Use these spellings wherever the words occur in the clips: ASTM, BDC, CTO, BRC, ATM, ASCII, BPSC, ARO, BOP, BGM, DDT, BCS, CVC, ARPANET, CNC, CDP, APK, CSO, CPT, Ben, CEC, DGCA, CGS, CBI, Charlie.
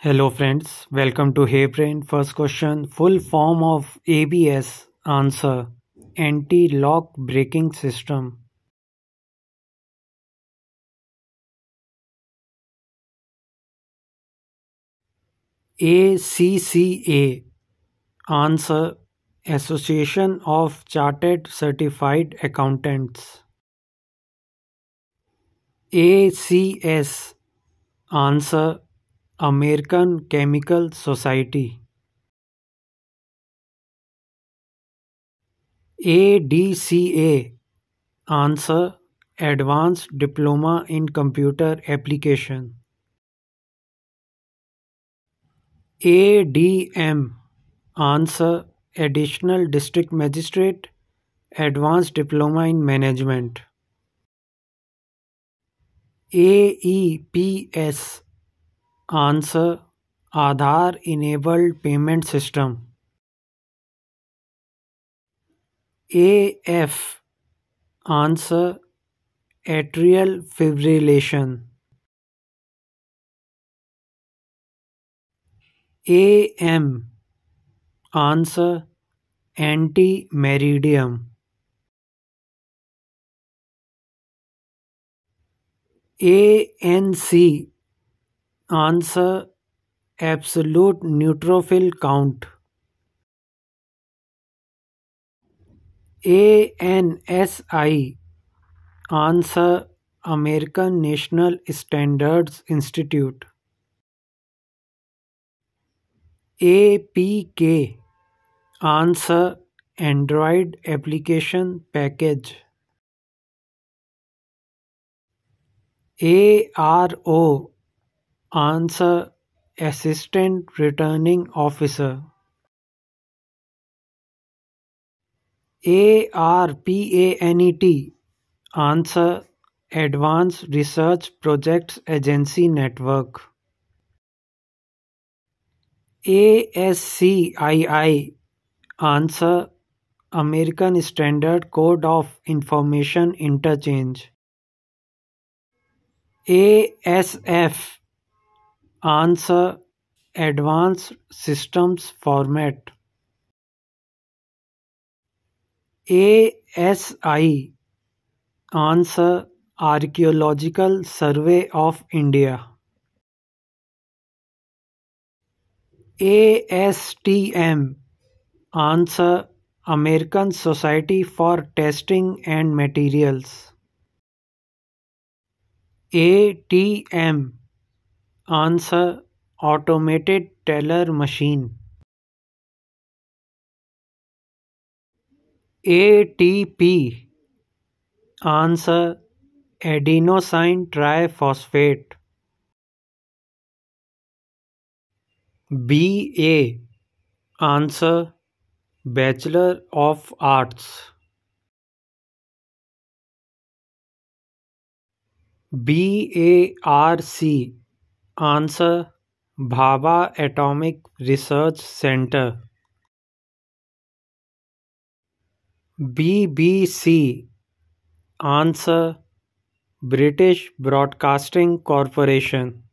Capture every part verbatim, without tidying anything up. Hello friends, welcome to HeyBrain. First question, full form of A B S. Answer, anti-lock braking system. A C C A. Answer, Association of Chartered Certified Accountants. A C S. Answer, American Chemical Society. A D C A. Answer, Advanced Diploma in Computer Application. A D M. Answer, Additional District Magistrate, Advanced Diploma in Management. A E P S. Answer, Aadhaar Enabled Payment System. A F. Answer, Atrial Fibrillation. A M. Answer, Anti-Meridium. A N C. Answer, Absolute Neutrophil Count. A N S I. Answer, American National Standards Institute. A P K. Answer, Android Application Package. A R O. Answer, Assistant Returning Officer. A R PANET. Answer, Advanced Research Projects Agency Network. A S C I I. Answer, American Standard Code of Information Interchange. A S F. Answer, Advanced Systems Format. A S I. Answer, Archaeological Survey of India. A S T M. Answer, American Society for Testing and Materials. A T M. Answer, Automated Teller Machine. A T P. Answer, Adenosine Triphosphate. B A. Answer, Bachelor of Arts. B A R C. Answer, Bhabha Atomic Research Center. B B C. Answer, British Broadcasting Corporation.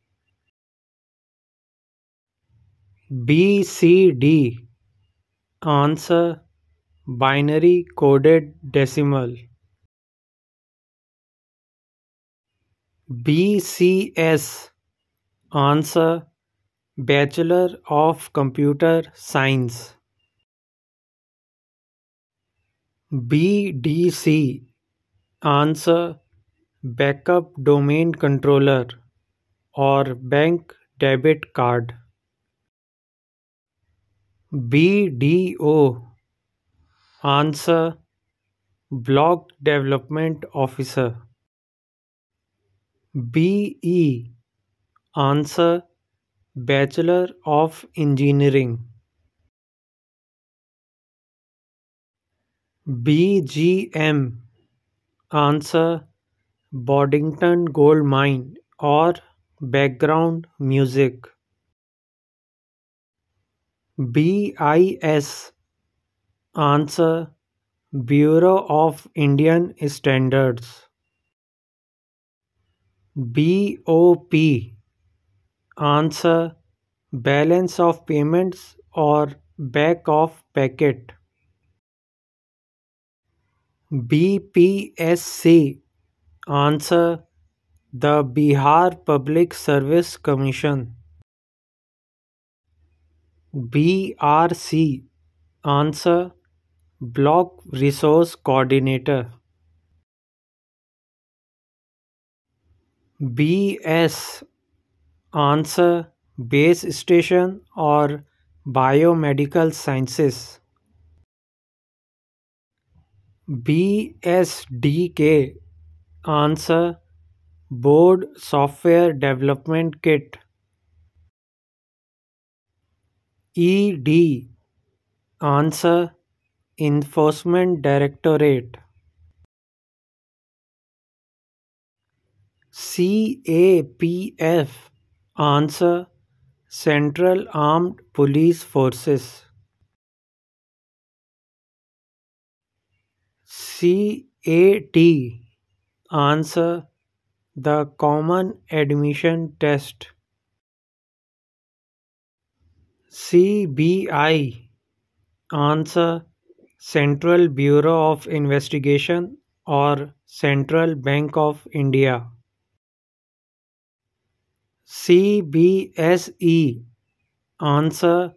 B C D. Answer, Binary Coded Decimal. B C S. Answer, Bachelor of Computer Science. B D C. Answer, Backup Domain Controller or Bank Debit Card. B D O. Answer, Block Development Officer. B E. Answer, Bachelor of Engineering. B G M. Answer, Boddington Gold Mine or Background Music. B I S. Answer, Bureau of Indian Standards. B O P. Answer, balance of payments or back of packet. B P S C, answer, the Bihar Public Service Commission. B R C, answer, Block Resource Coordinator. B S, answer, Base Station or Biomedical Sciences. B S D K, answer, Board Software Development Kit. E D, answer, Enforcement Directorate. C A P F, answer, Central Armed Police Forces. C A T, answer, the Common Admission Test. C B I, answer, Central Bureau of Investigation or Central Bank of India. C B S E, answer,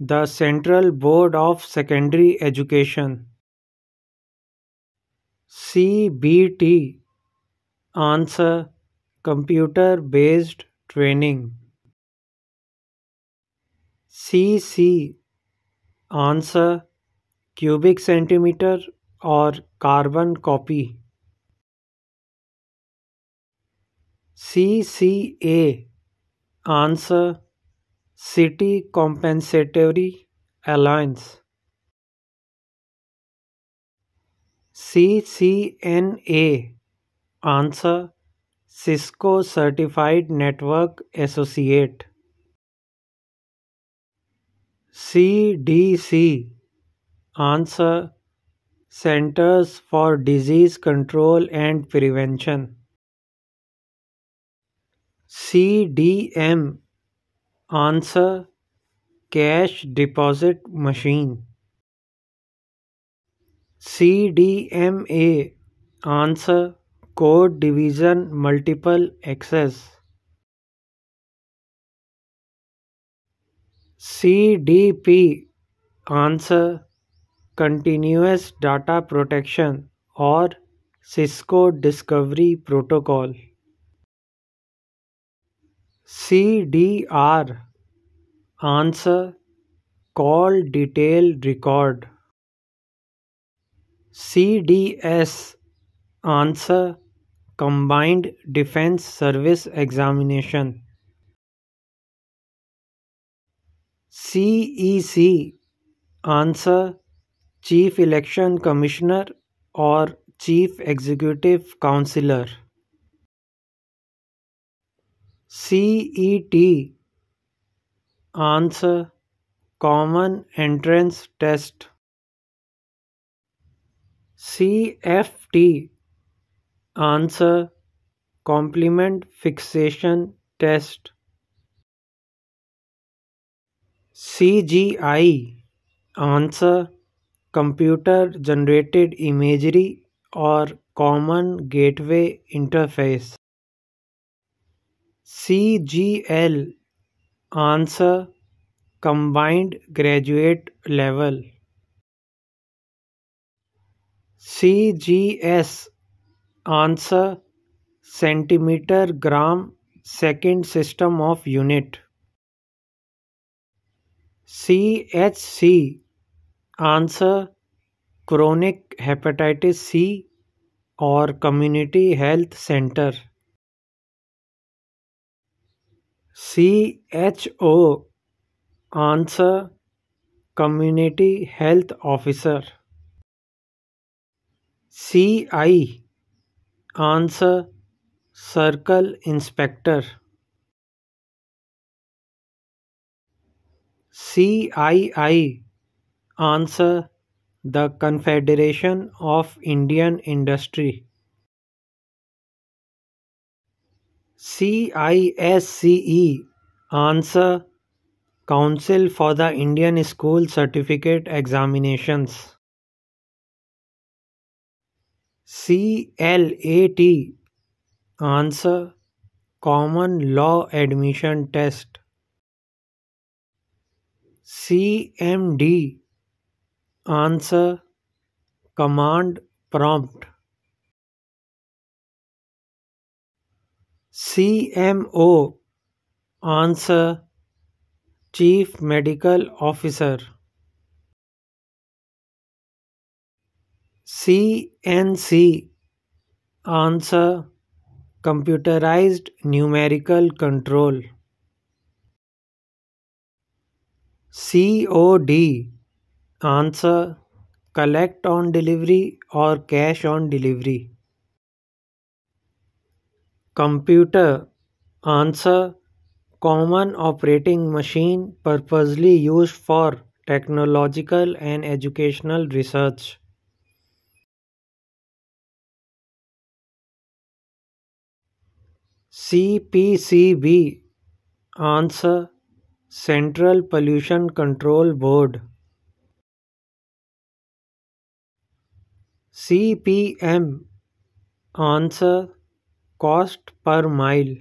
the Central Board of Secondary Education. C B T, answer, Computer Based Training. C C, answer, Cubic Centimeter or Carbon Copy. C C A, answer, City Compensatory Allowance. C C N A, answer, Cisco Certified Network Associate. C D C, answer, Centers for Disease Control and Prevention. C D M, answer, Cash Deposit Machine. C D M A, answer, Code Division Multiple Access. C D P, answer, Continuous Data Protection or Cisco Discovery Protocol. C D R, answer, Call Detail Record. C D S, answer, Combined Defense Service Examination. C E C, answer, Chief Election Commissioner or Chief Executive Counselor. C E T, answer, Common Entrance Test. C F T, answer, Complement Fixation Test. C G I, answer, Computer Generated Imagery or Common Gateway Interface. C G L, answer, Combined Graduate Level. C G S, answer, Centimeter Gram Second System of Unit. C H C, answer, Chronic Hepatitis C or Community Health Center. C H O, answer, Community Health Officer. C I, answer, Circle Inspector. C I I, answer, the Confederation of Indian Industry. C I S C E, answer, Council for the Indian School Certificate Examinations. C L A T Answer: Common Law Admission Test. C M D Answer: Command Prompt. C M O Answer: Chief Medical Officer. C N C Answer: Computerized Numerical Control. C O D Answer: Collect on Delivery or Cash on Delivery. Computer Answer: Common operating machine purposely used for technological and educational research. C P C B Answer: Central Pollution Control Board. C P M Answer: Cost per mile.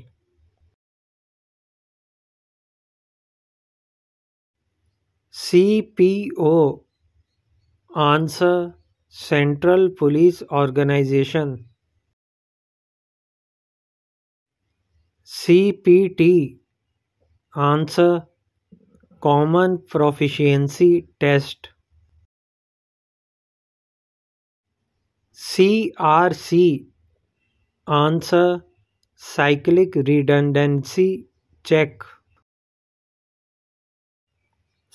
C P O Answer: Central Police Organization. C P T Answer: Common Proficiency Test. C R C Answer: Cyclic Redundancy Check.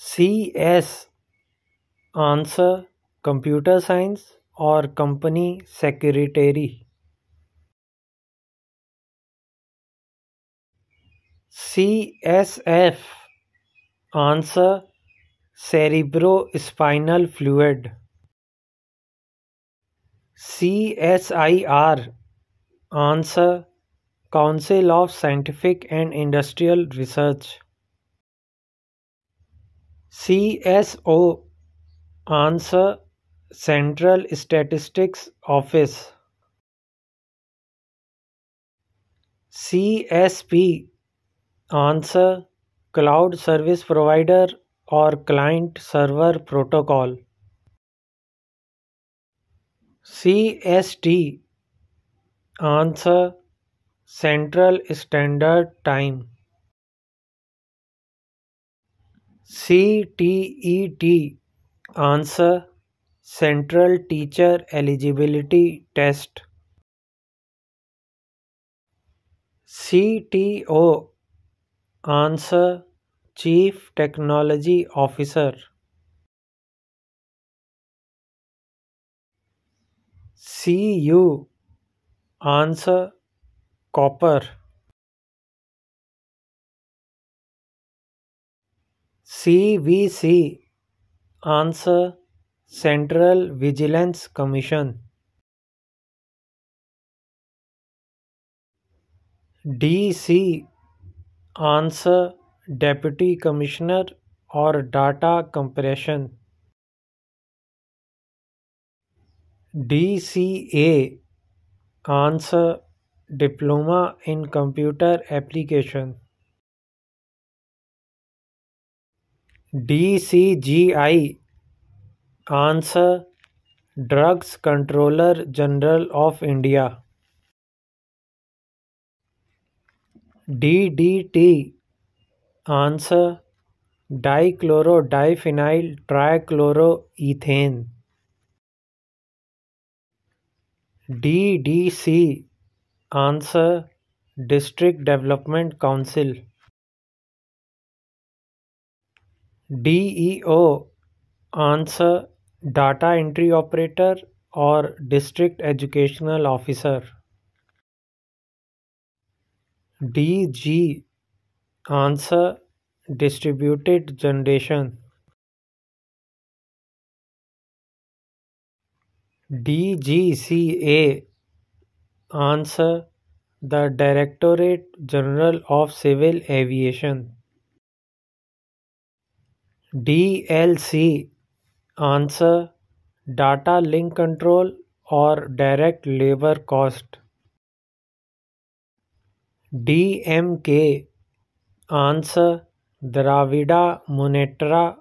C S Answer: Computer Science or Company Secretary. C S F Answer: Cerebrospinal Fluid. C S I R Answer: Council of Scientific and Industrial Research. C S O Answer: Central Statistics Office. C S P Answer: Cloud Service Provider or Client Server Protocol. C S T Answer: Central Standard Time. C T E T Answer: Central Teacher Eligibility Test. C T O Answer: Chief Technology Officer. C U Answer: Copper. C V C Answer: Central Vigilance Commission. D C Answer: Deputy Commissioner or Data Compression. D C A Answer: Diploma in Computer Application. D C G I Answer: Drugs Controller General of India. D D T Answer: Dichlorodiphenyl trichloroethane. D D C Answer: District Development Council. D E O Answer: Data Entry Operator or District Educational Officer. D G Answer: Distributed Generation. D G C A Answer: The Directorate General of Civil Aviation. D L C answer data link control or direct labor cost. D M K answer Dravida Munetra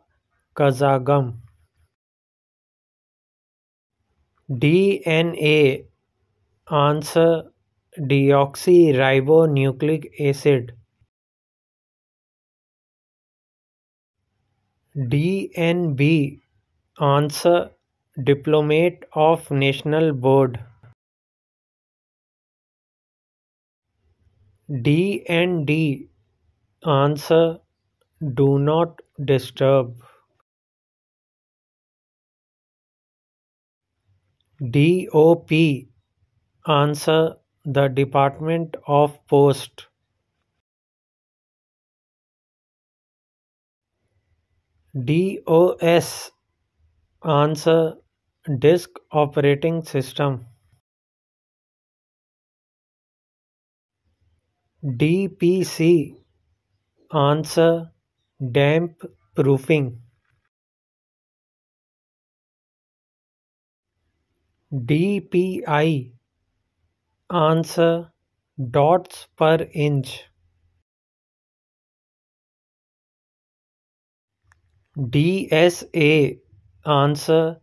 Kazagam. D N A answer deoxyribonucleic acid. D N B answer Diplomate of National Board. D N D answer Do Not Disturb. D O P answer The Department of Post. D O S answer Disk Operating System. D P C answer Damp Proofing. D P I answer Dots Per Inch. D S A answer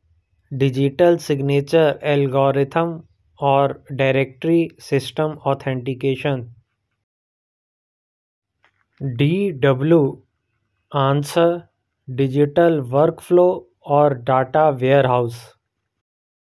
Digital Signature Algorithm or Directory System Authentication. D W answer Digital Workflow or Data Warehouse.